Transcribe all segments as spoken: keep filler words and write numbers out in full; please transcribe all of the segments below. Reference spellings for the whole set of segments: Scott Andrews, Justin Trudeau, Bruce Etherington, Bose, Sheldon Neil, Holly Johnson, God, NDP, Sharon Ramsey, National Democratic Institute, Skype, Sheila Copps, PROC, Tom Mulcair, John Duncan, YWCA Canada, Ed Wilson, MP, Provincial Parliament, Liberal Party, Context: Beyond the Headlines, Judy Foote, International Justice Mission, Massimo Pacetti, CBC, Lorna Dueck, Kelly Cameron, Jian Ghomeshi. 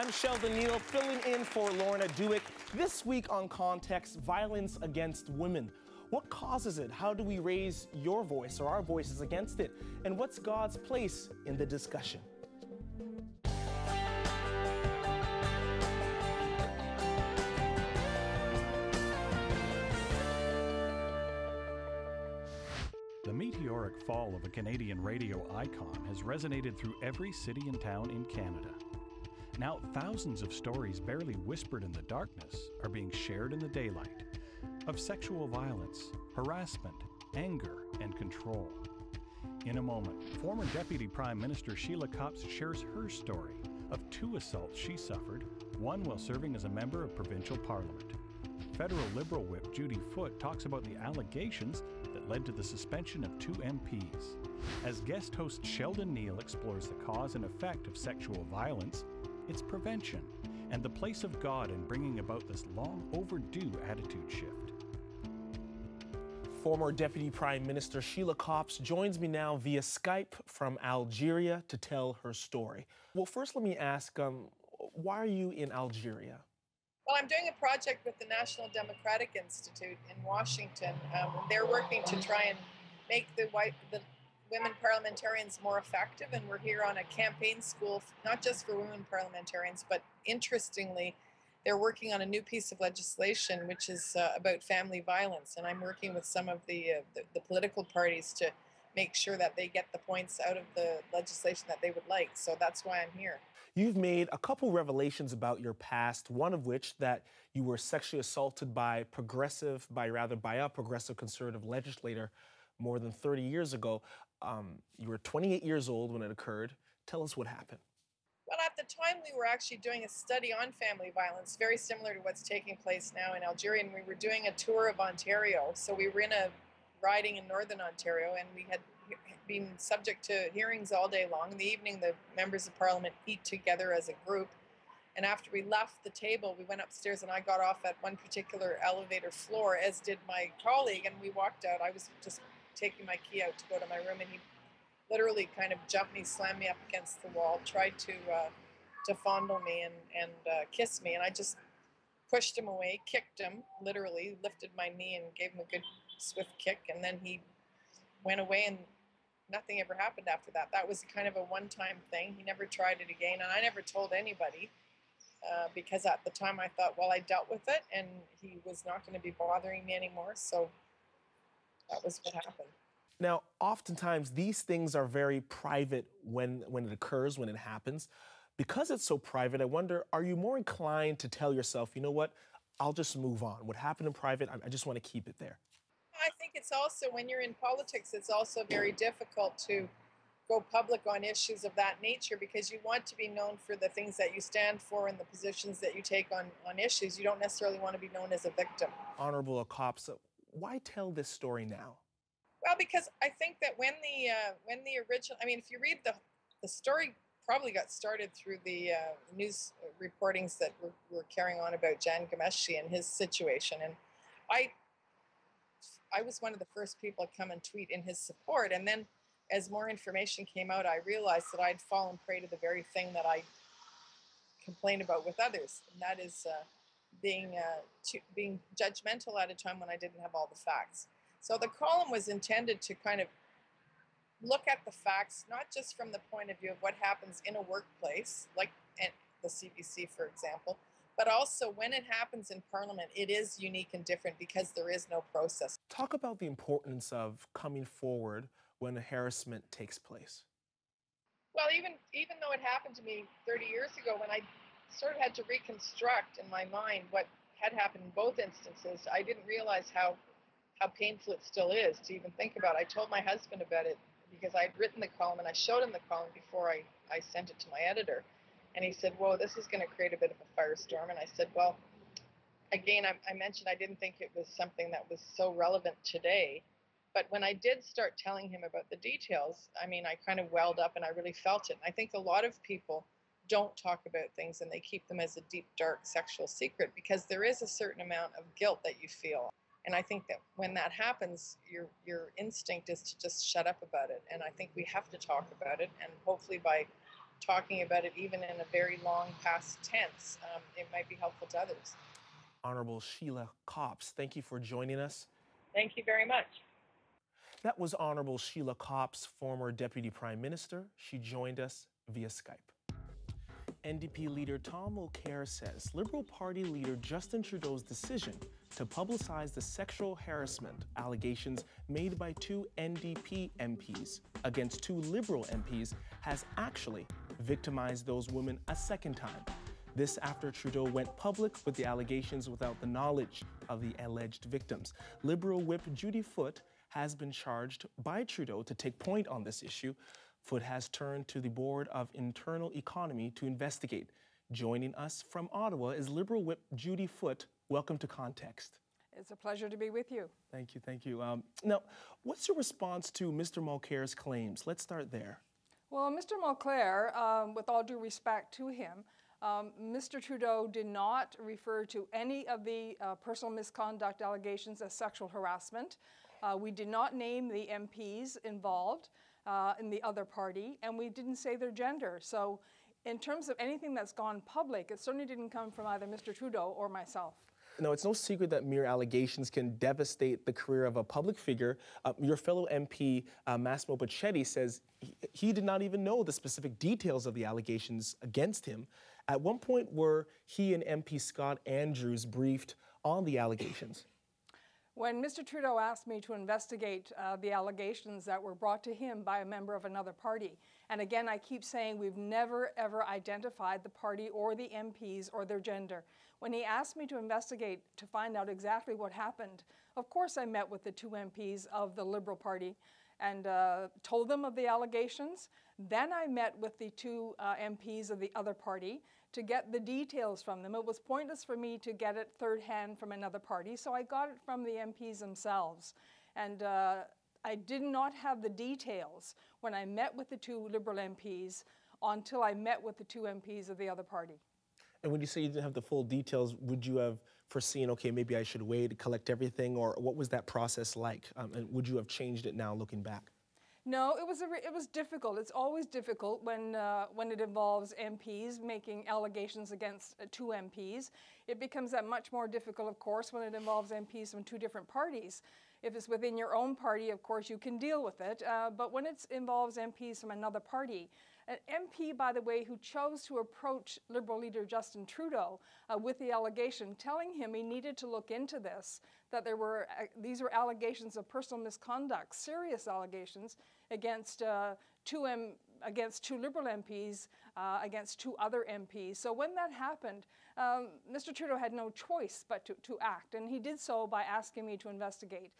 I'm Sheldon Neil, filling in for Lorna Dueck. This week on Context, violence against women. What causes it? How do we raise your voice or our voices against it? And what's God's place in the discussion? The meteoric fall of a Canadian radio icon has resonated through every city and town in Canada. Now, thousands of stories barely whispered in the darkness are being shared in the daylight, of sexual violence, harassment, anger, and control. In a moment, former Deputy Prime Minister Sheila Copps shares her story of two assaults she suffered, one while serving as a member of provincial parliament. Federal Liberal Whip Judy Foote talks about the allegations that led to the suspension of two M Ps. As guest host Sheldon Neil explores the cause and effect of sexual violence, its prevention, and the place of God in bringing about this long overdue attitude shift. Former Deputy Prime Minister Sheila Copps joins me now via Skype from Algeria to tell her story. Well, first let me ask, um, why are you in Algeria? Well, I'm doing a project with the National Democratic Institute in Washington. Um, they're working to try and make the, white, the women parliamentarians more effective, and we're here on a campaign school, not just for women parliamentarians, but interestingly, they're working on a new piece of legislation which is uh, about family violence, and I'm working with some of the, uh, the, the political parties to make sure that they get the points out of the legislation that they would like, so that's why I'm here. You've made a couple revelations about your past, one of which that you were sexually assaulted by progressive, by rather by a progressive conservative legislator more than thirty years ago. Um, you were twenty-eight years old when it occurred. Tell us what happened. Well, at the time we were actually doing a study on family violence, very similar to what's taking place now in Algeria, and we were doing a tour of Ontario. So we were in a riding in northern Ontario, and we had been subject to hearings all day long. In the evening, the members of parliament eat together as a group. And after we left the table, we went upstairs, and I got off at one particular elevator floor, as did my colleague, and we walked out. I was just taking my key out to go to my room, and he literally kind of jumped me, slammed me up against the wall, tried to uh, to fondle me and, and uh, kiss me, and I just pushed him away, kicked him, literally lifted my knee and gave him a good swift kick, and then he went away and nothing ever happened after that. That was kind of a one-time thing. He never tried it again, and I never told anybody uh, because at the time I thought, well, I dealt with it, and he was not going to be bothering me anymore, so that was what happened. Now, oftentimes these things are very private when, when it occurs, when it happens. Because it's so private, I wonder, are you more inclined to tell yourself, you know what, I'll just move on. What happened in private, I, I just want to keep it there. I think it's also, when you're in politics, it's also very difficult to go public on issues of that nature because you want to be known for the things that you stand for and the positions that you take on, on issues. You don't necessarily want to be known as a victim. Honourable Copps, why tell this story now? Well, because I think that when the uh, when the original, I mean, if you read the the story, probably got started through the uh, news reportings that were, were carrying on about Jian Ghomeshi and his situation, and I I was one of the first people to come and tweet in his support, and then as more information came out, I realized that I'd fallen prey to the very thing that I complained about with others, and that is. Uh, being uh, to, being judgmental at a time when I didn't have all the facts. So the column was intended to kind of look at the facts, not just from the point of view of what happens in a workplace, like at the C B C, for example, but also when it happens in Parliament, it is unique and different because there is no process. Talk about the importance of coming forward when harassment takes place. Well, even, even though it happened to me thirty years ago, when I sort of had to reconstruct in my mind what had happened in both instances, I didn't realize how how painful it still is to even think about. I told my husband about it because I had written the column and I showed him the column before I, I sent it to my editor. And he said, whoa, this is going to create a bit of a firestorm. And I said, well, again, I, I mentioned I didn't think it was something that was so relevant today. But when I did start telling him about the details, I mean, I kind of welled up and I really felt it. And I think a lot of people don't talk about things and they keep them as a deep, dark sexual secret because there is a certain amount of guilt that you feel. And I think that when that happens, your your instinct is to just shut up about it. And I think we have to talk about it. And hopefully by talking about it even in a very long past tense, um, it might be helpful to others. Honourable Sheila Copps, thank you for joining us. Thank you very much. That was Honourable Sheila Copps, former Deputy Prime Minister. She joined us via Skype. N D P leader Tom Mulcair says Liberal Party leader Justin Trudeau's decision to publicize the sexual harassment allegations made by two N D P M Ps against two Liberal M Ps has actually victimized those women a second time. This after Trudeau went public with the allegations without the knowledge of the alleged victims. Liberal whip Judy Foote has been charged by Trudeau to take point on this issue. Foote has turned to the Board of Internal Economy to investigate. Joining us from Ottawa is Liberal Whip Judy Foote. Welcome to Context. It's a pleasure to be with you. Thank you, thank you. Um, now, what's your response to Mister Mulcair's claims? Let's start there. Well, Mister Mulcair, um, with all due respect to him, Um, Mister Trudeau did not refer to any of the uh, personal misconduct allegations as sexual harassment. Uh, we did not name the M Ps involved uh, in the other party, and we didn't say their gender. So in terms of anything that's gone public, it certainly didn't come from either Mister Trudeau or myself. No, it's no secret that mere allegations can devastate the career of a public figure. Uh, your fellow M P, uh, Massimo Pacetti, says he, he did not even know the specific details of the allegations against him. At one point, were he and M P Scott Andrews briefed on the allegations? When Mister Trudeau asked me to investigate uh, the allegations that were brought to him by a member of another party, and again, I keep saying we've never, ever identified the party or the M Ps or their gender. When he asked me to investigate to find out exactly what happened, of course I met with the two M Ps of the Liberal Party and uh, told them of the allegations. Then I met with the two uh, M Ps of the other party to get the details from them. It was pointless for me to get it third hand from another party, so I got it from the M Ps themselves. And uh, I did not have the details when I met with the two Liberal M Ps until I met with the two M Ps of the other party. And when you say you didn't have the full details, would you have foreseen, okay, maybe I should wait to collect everything, or what was that process like? Um, and would you have changed it now looking back? No, it was, a, it was difficult. It's always difficult when, uh, when it involves M Ps making allegations against uh, two M Ps. It becomes that much more difficult, of course, when it involves M Ps from two different parties. If it's within your own party, of course, you can deal with it. Uh, but when it involves M Ps from another party, an M P, by the way, who chose to approach Liberal leader Justin Trudeau uh, with the allegation, telling him he needed to look into this, that there were uh, these were allegations of personal misconduct, serious allegations against uh, two M against two Liberal M Ps, uh, against two other M Ps. So when that happened, um, Mister Trudeau had no choice but to, to act, and he did so by asking me to investigate.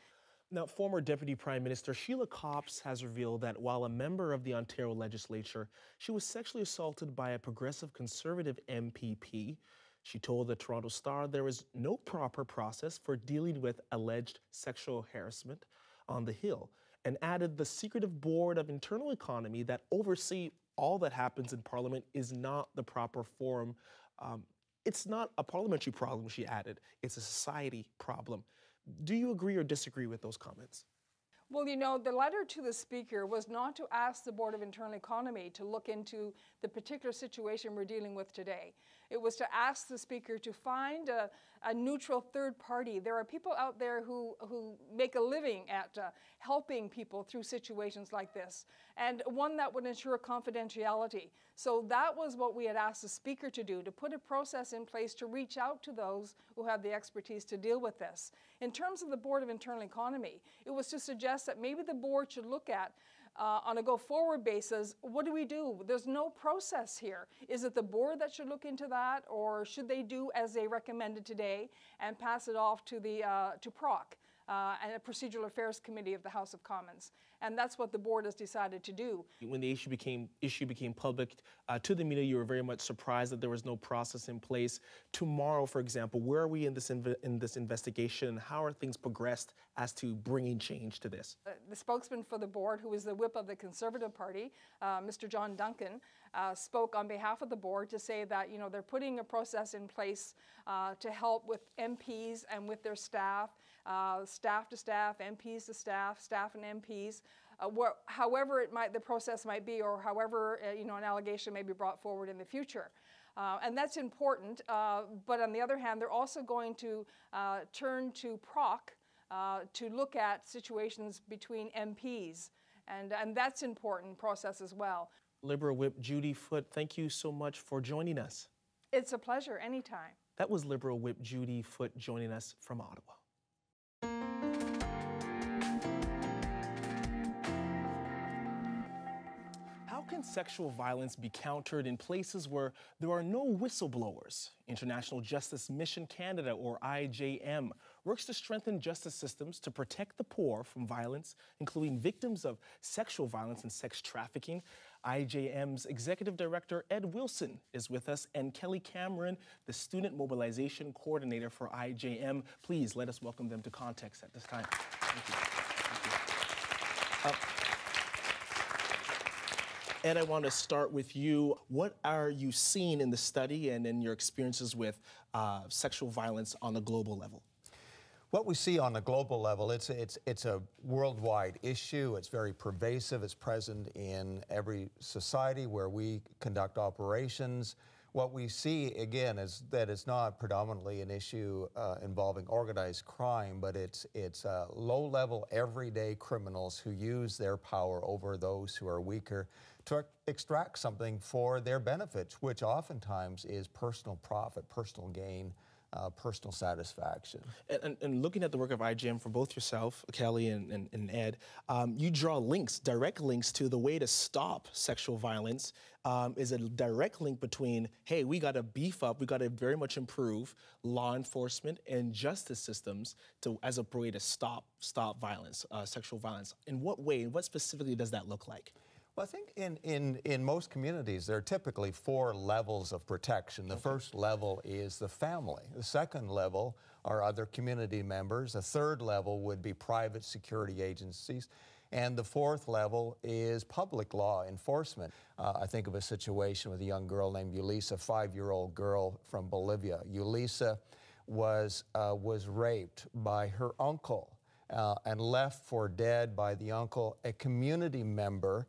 Now, former Deputy Prime Minister Sheila Copps has revealed that while a member of the Ontario legislature, she was sexually assaulted by a progressive Conservative M P P. She told the Toronto Star there is no proper process for dealing with alleged sexual harassment on the Hill, and added the secretive Board of Internal Economy that oversees all that happens in Parliament is not the proper forum. Um, it's not a parliamentary problem, she added. It's a society problem. Do you agree or disagree with those comments? Well, you know, the letter to the Speaker was not to ask the Board of Internal Economy to look into the particular situation we're dealing with today. It was to ask the Speaker to find a, a neutral third party. There are people out there who, who make a living at uh, helping people through situations like this, and one that would ensure confidentiality. So that was what we had asked the Speaker to do, to put a process in place to reach out to those who have the expertise to deal with this. In terms of the Board of Internal Economy, it was to suggest that maybe the board should look at uh, on a go-forward basis, what do we do? There's no process here. Is it the board that should look into that, or should they do as they recommended today and pass it off to the uh, to P R O C uh, and the Procedural Affairs Committee of the House of Commons? And that's what the board has decided to do. When the issue became issue became public uh, to the media, you were very much surprised that there was no process in place. Tomorrow, for example, where are we in this inv in this investigation? How are things progressed as to bringing change to this? Uh, the spokesman for the board, who is the whip of the Conservative Party, uh, Mister John Duncan, uh, spoke on behalf of the board to say that you know they're putting a process in place uh, to help with M Ps and with their staff, uh, staff to staff, M Ps to staff, staff and M Ps. uh, what, however it might, the process might be, or however uh, you know, an allegation may be brought forward in the future. Uh, and that's important, uh, but on the other hand, they're also going to uh, turn to P R O C uh, to look at situations between M Ps, and, and that's an important process as well. Liberal Whip Judy Foote, thank you so much for joining us. It's a pleasure, anytime. That was Liberal Whip Judy Foote joining us from Ottawa. How can sexual violence be countered in places where there are no whistleblowers? International Justice Mission Canada, or I J M, works to strengthen justice systems to protect the poor from violence, including victims of sexual violence and sex trafficking. I J M's Executive Director, Ed Wilson, is with us, and Kelly Cameron, the Student Mobilization Coordinator for I J M. Please let us welcome them to Context at this time. Thank you. Thank you. Uh, Ed, I want to start with you. What are you seeing in the study and in your experiences with uh, sexual violence on the global level? What we see on a global level, it's, it's, it's a worldwide issue. It's very pervasive. It's present in every society where we conduct operations. What we see, again, is that it's not predominantly an issue uh, involving organized crime, but it's, it's uh, low-level, everyday criminals who use their power over those who are weaker to extract something for their benefits, which oftentimes is personal profit, personal gain, Uh, personal satisfaction. And, and, and looking at the work of I J M for both yourself, Kelly, and, and, and Ed, um, you draw links, direct links to the way to stop sexual violence um, is a direct link between, hey, we got to beef up, we got to very much improve law enforcement and justice systems to, as a way to stop, stop violence, uh, sexual violence. In what way, what specifically does that look like? Well, I think in, in, in most communities, there are typically four levels of protection. The first level is the family. The second level are other community members. The third level would be private security agencies. And the fourth level is public law enforcement. Uh, I think of a situation with a young girl named Yulisa, a five-year-old girl from Bolivia. Yulisa was, uh, was raped by her uncle uh, and left for dead by the uncle. A community member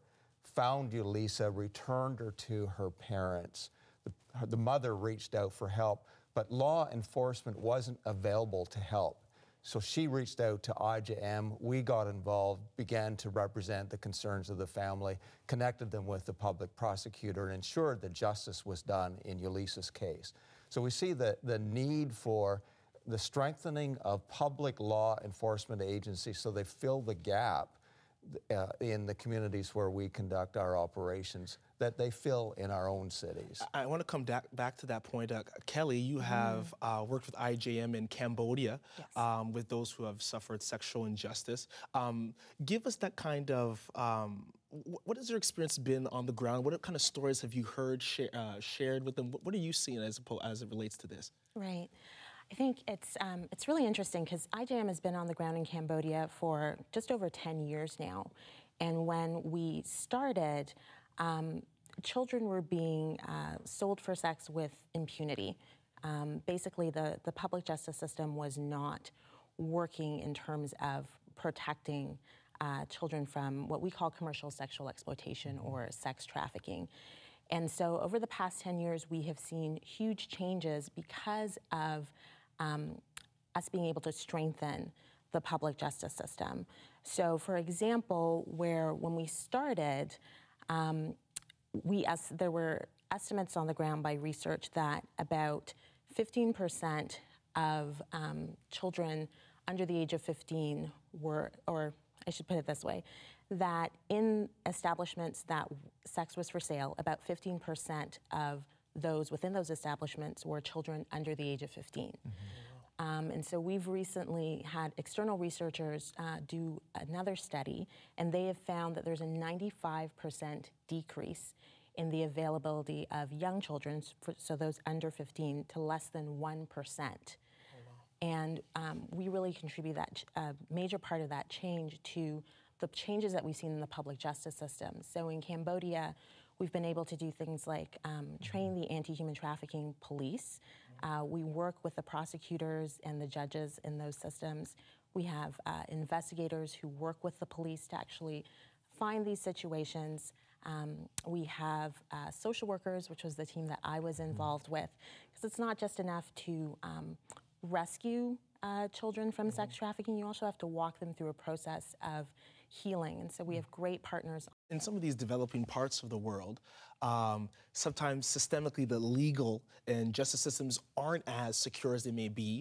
found Yulisa, returned her to her parents. The, her, the mother reached out for help, but law enforcement wasn't available to help. So she reached out to I J M. We got involved, began to represent the concerns of the family, connected them with the public prosecutor, and ensured that justice was done in Yulisa's case. So we see the, the need for the strengthening of public law enforcement agencies so they fill the gap Uh, in the communities where we conduct our operations that they fill in our own cities. I, I want to come back to that point. Uh, Kelly, you have mm. uh, worked with I J M in Cambodia, yes. um, with those who have suffered sexual injustice. Um, give us that kind of, um, what has your experience been on the ground? What kind of stories have you heard, sh uh, shared with them? What, what are you seeing as, as it relates to this? Right. I think it's, um, it's really interesting because I J M has been on the ground in Cambodia for just over ten years now. And when we started, um, children were being uh, sold for sex with impunity. Um, basically, the, the public justice system was not working in terms of protecting uh, children from what we call commercial sexual exploitation or sex trafficking. And so over the past ten years, we have seen huge changes because of um, us being able to strengthen the public justice system. So for example, where when we started, um, we as, there were estimates on the ground by research that about fifteen percent of um, children under the age of fifteen were, or I should put it this way, that in establishments that sex was for sale, about fifteen percent of those within those establishments were children under the age of fifteen. Mm-hmm. Um, and so we've recently had external researchers uh, do another study, and they have found that there's a ninety-five percent decrease in the availability of young children, for, so those under fifteen, to less than one percent. And um, we really contribute that uh, major part of that change to the changes that we've seen in the public justice system. So in Cambodia, we've been able to do things like um, train the anti-human trafficking police. Uh, we work with the prosecutors and the judges in those systems. We have uh, investigators who work with the police to actually find these situations. Um, we have uh, social workers, which was the team that I was involved mm-hmm. with, because it's not just enough to um, rescue Uh, children from mm-hmm. sex trafficking. You also have to walk them through a process of healing, and so we have great partners. In some of these developing parts of the world, um, sometimes systemically the legal and justice systems aren't as secure as they may be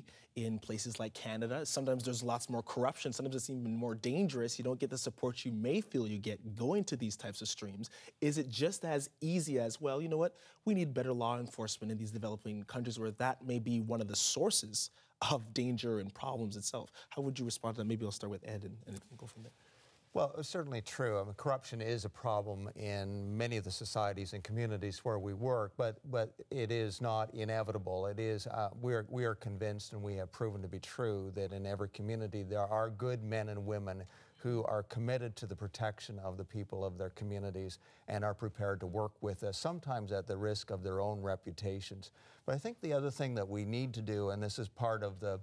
in places like Canada. Sometimes there's lots more corruption. Sometimes it's even more dangerous. You don't get the support you may feel you get going to these types of streams. Is it just as easy as, well, you know what, we need better law enforcement in these developing countries where that may be one of the sources of danger and problems itself? How would you respond to that? Maybe I'll start with Ed and, and go from there. Well, it's certainly true. I mean, corruption is a problem in many of the societies and communities where we work, but but it is not inevitable. It is uh, we are we are convinced, and we have proven to be true, that in every community there are good men and women who are committed to the protection of the people of their communities and are prepared to work with us, sometimes at the risk of their own reputations. But I think the other thing that we need to do, and this is part of the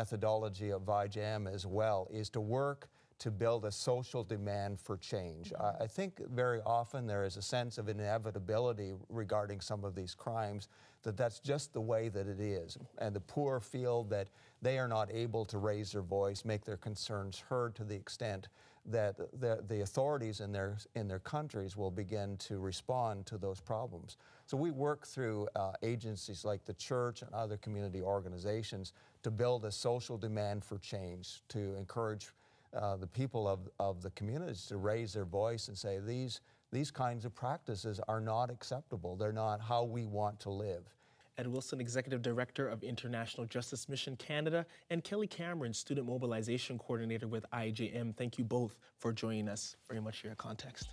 methodology of V I J M as well, is to work to build a social demand for change. I think very often there is a sense of inevitability regarding some of these crimes, that that's just the way that it is. And the poor feel that they are not able to raise their voice, make their concerns heard to the extent that the, the authorities in their, in their countries will begin to respond to those problems. So we work through uh, agencies like the church and other community organizations to build a social demand for change, to encourage Uh, the people of, of the communities to raise their voice and say, these, these kinds of practices are not acceptable. They're not how we want to live. Ed Wilson, Executive Director of International Justice Mission Canada, and Kelly Cameron, Student Mobilization Coordinator with I J M. Thank you both for joining us. Very much for your context.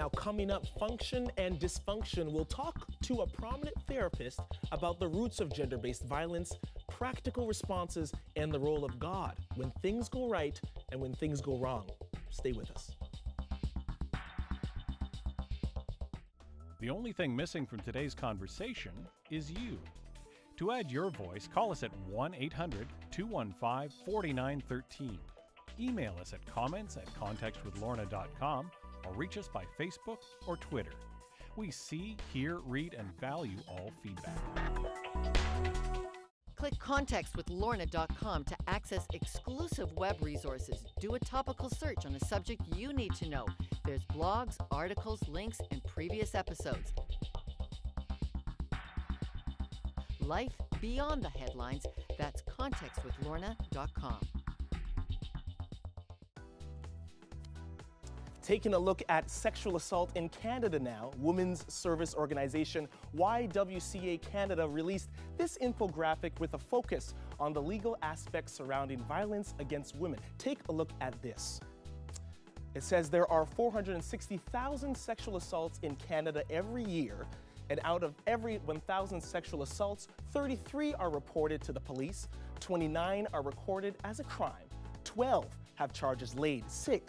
Now, coming up, Function and Dysfunction, we'll talk to a prominent therapist about the roots of gender-based violence, practical responses, and the role of God when things go right and when things go wrong. Stay with us. The only thing missing from today's conversation is you. To add your voice, call us at one eight hundred, two one five, four nine one three. Email us at comments at context with lorna dot com. Or reach us by Facebook or Twitter. We see, hear, read, and value all feedback. Click context with lorna dot com to access exclusive web resources. Do a topical search on a subject you need to know. There's blogs, articles, links, and previous episodes. Life beyond the headlines. That's context with lorna dot com. Taking a look at sexual assault in Canada now, women's service organization Y W C A Canada released this infographic with a focus on the legal aspects surrounding violence against women. Take a look at this. It says there are four hundred sixty thousand sexual assaults in Canada every year, and out of every one thousand sexual assaults, thirty-three are reported to the police, twenty-nine are recorded as a crime, twelve have charges laid, six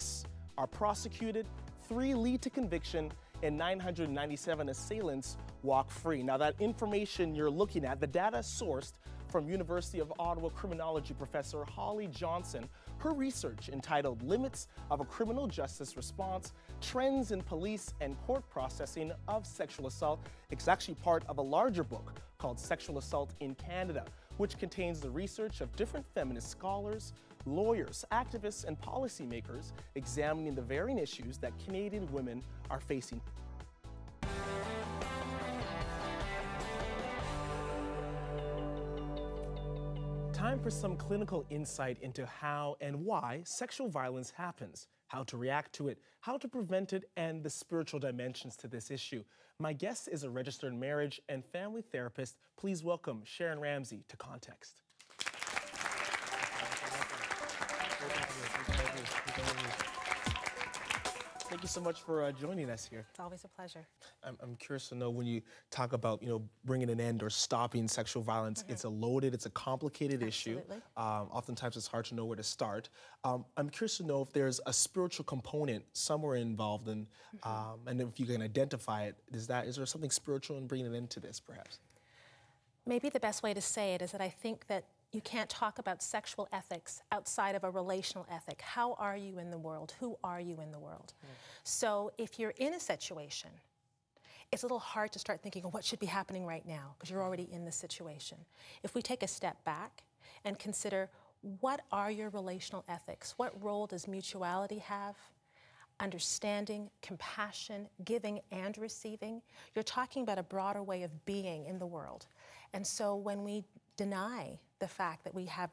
are prosecuted, three lead to conviction, and nine hundred ninety-seven assailants walk free. Now, that information you're looking at, the data sourced from University of Ottawa criminology professor Holly Johnson. Her research, entitled Limits of a Criminal Justice Response, Trends in Police and Court Processing of Sexual Assault, is actually part of a larger book called Sexual Assault in Canada, which contains the research of different feminist scholars, lawyers, activists, and policymakers examining the varying issues that Canadian women are facing. Time for some clinical insight into how and why sexual violence happens, how to react to it, how to prevent it, and the spiritual dimensions to this issue. My guest is a registered marriage and family therapist. Please welcome Sharon Ramsey to Context. Thank you so much for uh, joining us here. It's always a pleasure. I'm, I'm curious to know, when you talk about, you know, bringing an end or stopping sexual violence, mm-hmm. it's a loaded, it's a complicated Absolutely. Issue. Um, oftentimes it's hard to know where to start. Um, I'm curious to know if there's a spiritual component somewhere involved in, mm-hmm. um, and if you can identify it. Is that, is there something spiritual in bringing an end to this, perhaps? Maybe the best way to say it is that I think that you can't talk about sexual ethics outside of a relational ethic. How are you in the world? Who are you in the world? Mm. So if you're in a situation, it's a little hard to start thinking, oh, what should be happening right now? Because you're already in the situation. If we take a step back and consider, what are your relational ethics? What role does mutuality have? Understanding, compassion, giving and receiving. You're talking about a broader way of being in the world. And so when we deny the fact that we have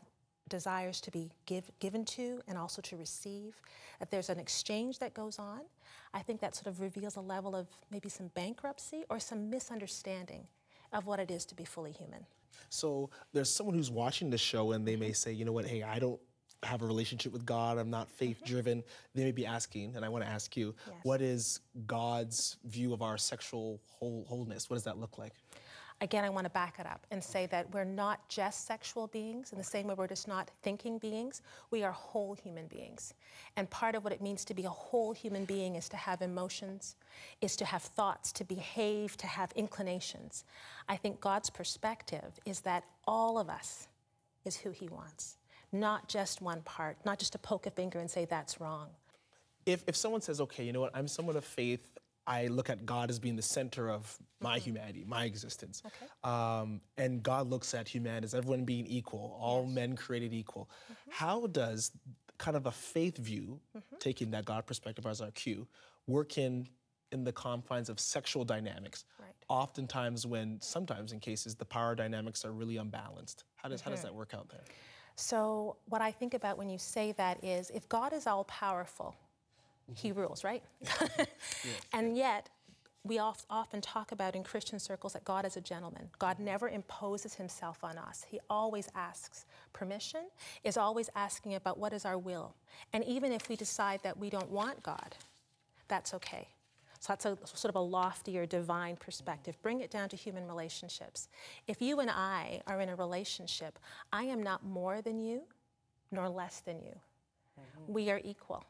desires to be give, given to and also to receive, that there's an exchange that goes on, I think that sort of reveals a level of maybe some bankruptcy or some misunderstanding of what it is to be fully human. So there's someone who's watching the show and they may say, you know what, hey, I don't have a relationship with God, I'm not faith-driven. Mm-hmm. They may be asking, and I want to ask you, yes. What is God's view of our sexual whole wholeness? What does that look like? Again, I want to back it up and say that we're not just sexual beings in the same way we're just not thinking beings. We are whole human beings. And part of what it means to be a whole human being is to have emotions, is to have thoughts, to behave, to have inclinations. I think God's perspective is that all of us is who he wants. Not just one part, not just to poke a finger and say that's wrong. If, if someone says, okay, you know what, I'm someone of faith, I look at God as being the center of my mm-hmm. humanity, my existence. Okay. Um, and God looks at humanity as everyone being equal, all yes. men created equal. Mm-hmm. How does kind of a faith view, mm-hmm. taking that God perspective as our cue, work in, in the confines of sexual dynamics? Right. Oftentimes when, sometimes in cases, the power dynamics are really unbalanced. How does, mm-hmm. how does that work out there? So what I think about when you say that is, if God is all-powerful, mm-hmm. he rules, right? yes, and yet, we often talk about in Christian circles that God is a gentleman. God never imposes himself on us. He always asks permission, is always asking about what is our will. And even if we decide that we don't want God, that's okay. So that's a, sort of a loftier divine perspective. Bring it down to human relationships. If you and I are in a relationship, I am not more than you, nor less than you. Mm-hmm. We are equal.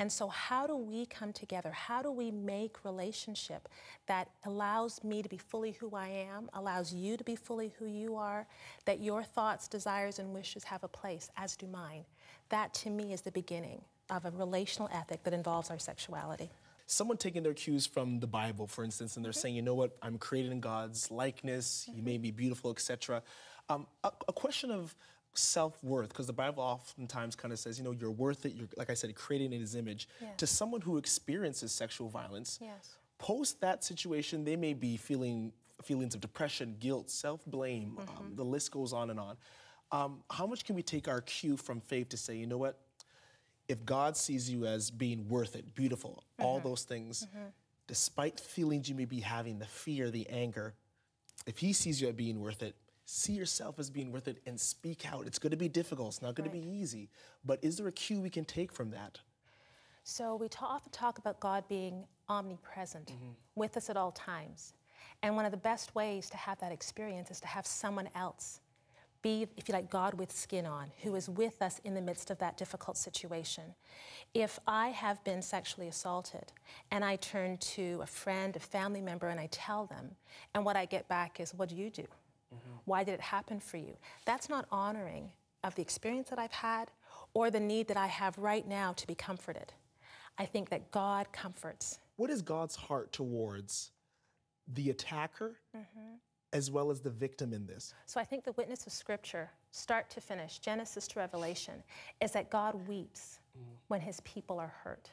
And so how do we come together? How do we make relationship that allows me to be fully who I am, allows you to be fully who you are, that your thoughts, desires, and wishes have a place, as do mine? That, to me, is the beginning of a relational ethic that involves our sexuality. Someone taking their cues from the Bible, for instance, and they're mm-hmm. saying, you know what, I'm created in God's likeness, mm-hmm. you made me beautiful, et cetera. Um, a, a question of self-worth, because the Bible oftentimes kind of says, you know, you're worth it, you're, like I said, created in his image. Yes. To someone who experiences sexual violence, yes. post that situation, they may be feeling feelings of depression, guilt, self-blame, mm-hmm. um, the list goes on and on. Um, how much can we take our cue from faith to say, you know what, if God sees you as being worth it, beautiful, mm-hmm. all those things, mm-hmm. despite feelings you may be having, the fear, the anger, if he sees you as being worth it, see yourself as being worth it and speak out. It's going to be difficult. It's not going right. to be easy. But is there a cue we can take from that? So we ta- often talk about God being omnipresent, mm-hmm. with us at all times. And one of the best ways to have that experience is to have someone else be, if you like, God with skin on, who is with us in the midst of that difficult situation. If I have been sexually assaulted and I turn to a friend, a family member, and I tell them, and what I get back is, what do you do? Mm-hmm. Why did it happen for you? That's not honoring of the experience that I've had or the need that I have right now to be comforted. I think that God comforts. What is God's heart towards the attacker? Mm-hmm. as well as the victim in this? So I think the witness of Scripture, start to finish, Genesis to Revelation, is that God weeps mm. when his people are hurt.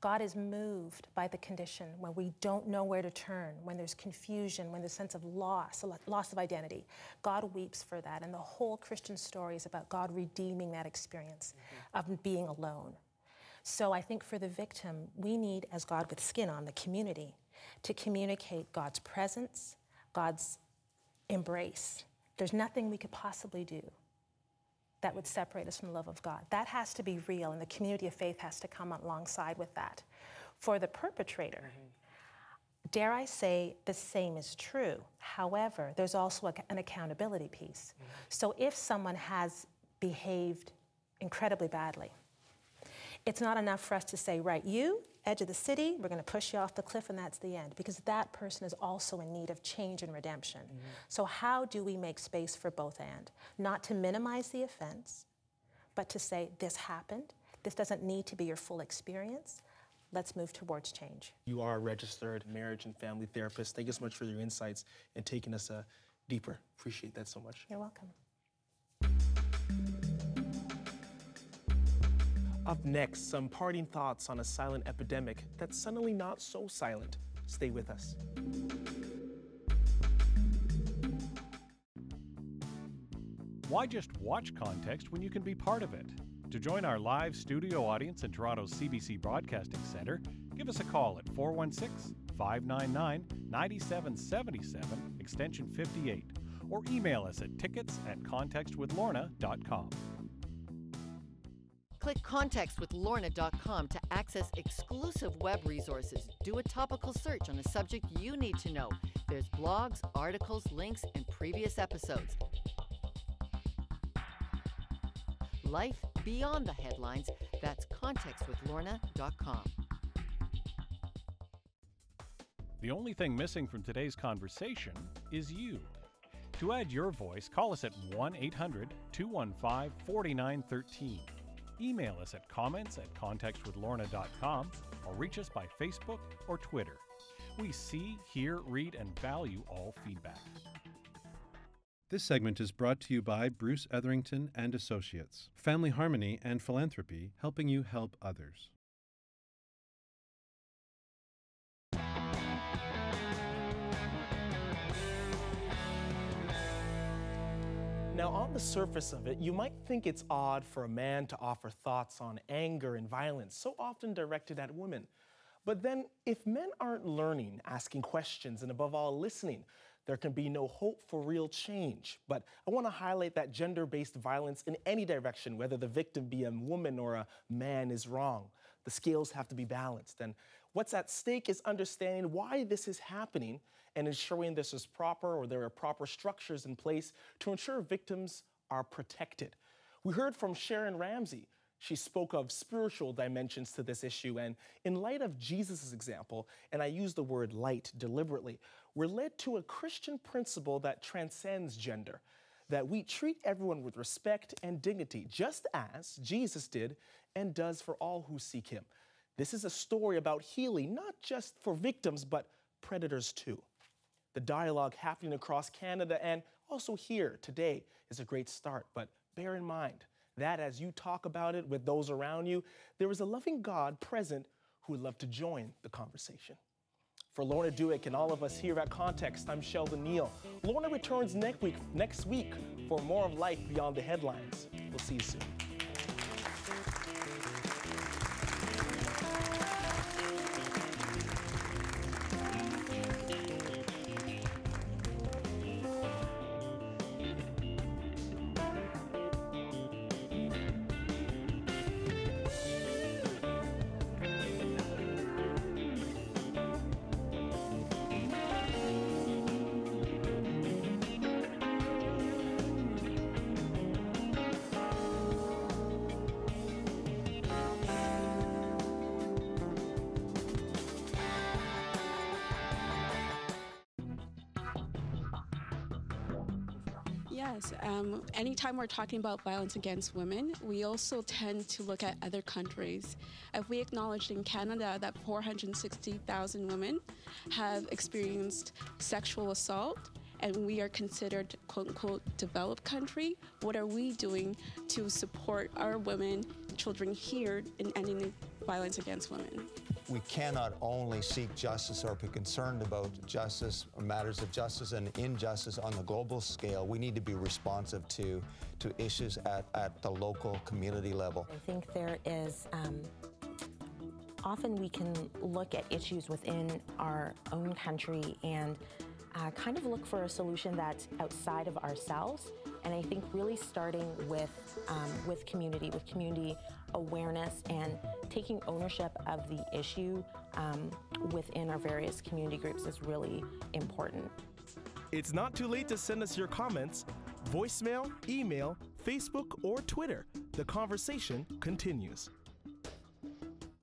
God is moved by the condition when we don't know where to turn, when there's confusion, when there's a sense of loss, loss of identity. God weeps for that, and the whole Christian story is about God redeeming that experience mm-hmm. of being alone. So I think for the victim, we need, as God with skin on, the community, to communicate God's presence, God's embrace. There's nothing we could possibly do that would separate us from the love of God. That has to be real, and the community of faith has to come alongside with that. For the perpetrator, mm-hmm. dare I say the same is true. However, there's also a, an accountability piece. Mm-hmm. So if someone has behaved incredibly badly, it's not enough for us to say, right, you, edge of the city, we're going to push you off the cliff and that's the end, because that person is also in need of change and redemption. Mm-hmm. So how do we make space for both and? Not to minimize the offense, but to say, this happened, this doesn't need to be your full experience, let's move towards change. You are a registered marriage and family therapist. Thank you so much for your insights and taking us uh, deeper. Appreciate that so much. You're welcome. Up next, some parting thoughts on a silent epidemic that's suddenly not so silent. Stay with us. Why just watch Context when you can be part of it? To join our live studio audience in Toronto's C B C Broadcasting Centre, give us a call at four one six, five nine nine, nine seven seven seven, extension fifty-eight, or email us at tickets at context with lorna dot com. Click context with lorna dot com to access exclusive web resources. Do a topical search on a subject you need to know. There's blogs, articles, links, and previous episodes. Life beyond the headlines. That's context with lorna dot com. The only thing missing from today's conversation is you. To add your voice, call us at one eight hundred, two one five, four nine one three. Email us at comments at context with lorna dot com or reach us by Facebook or Twitter. We see, hear, read, and value all feedback. This segment is brought to you by Bruce Etherington and Associates, Family Harmony and Philanthropy, helping you help others. Now, on the surface of it, you might think it's odd for a man to offer thoughts on anger and violence, so often directed at women. But then, if men aren't learning, asking questions, and above all, listening, there can be no hope for real change. But I want to highlight that gender-based violence in any direction, whether the victim be a woman or a man, is wrong. The scales have to be balanced. And what's at stake is understanding why this is happening and ensuring this is proper, or there are proper structures in place to ensure victims are protected. We heard from Sharon Ramsey. She spoke of spiritual dimensions to this issue, and in light of Jesus' example, and I use the word light deliberately, we're led to a Christian principle that transcends gender, that we treat everyone with respect and dignity, just as Jesus did and does for all who seek him. This is a story about healing, not just for victims, but predators too. The dialogue happening across Canada and also here today is a great start, but bear in mind that as you talk about it with those around you, there is a loving God present who would love to join the conversation. For Lorna Dueck and all of us here at Context, I'm Sheldon Neil. Lorna returns next week, next week for more of life beyond the headlines. We'll see you soon. Yes, um, anytime we're talking about violence against women, we also tend to look at other countries. If we acknowledged in Canada that four hundred sixty thousand women have experienced sexual assault, and we are considered quote-unquote developed country, what are we doing to support our women, children here in ending violence against women? We cannot only seek justice or be concerned about justice, or matters of justice and injustice on the global scale. We need to be responsive to, to issues at, at the local community level. I think there is, um, often we can look at issues within our own country and uh, kind of look for a solution that's outside of ourselves. And I think really starting with, um, with community, with community awareness and taking ownership of the issue um, within our various community groups is really important. It's not too late to send us your comments, voicemail, email, Facebook, or Twitter. The conversation continues.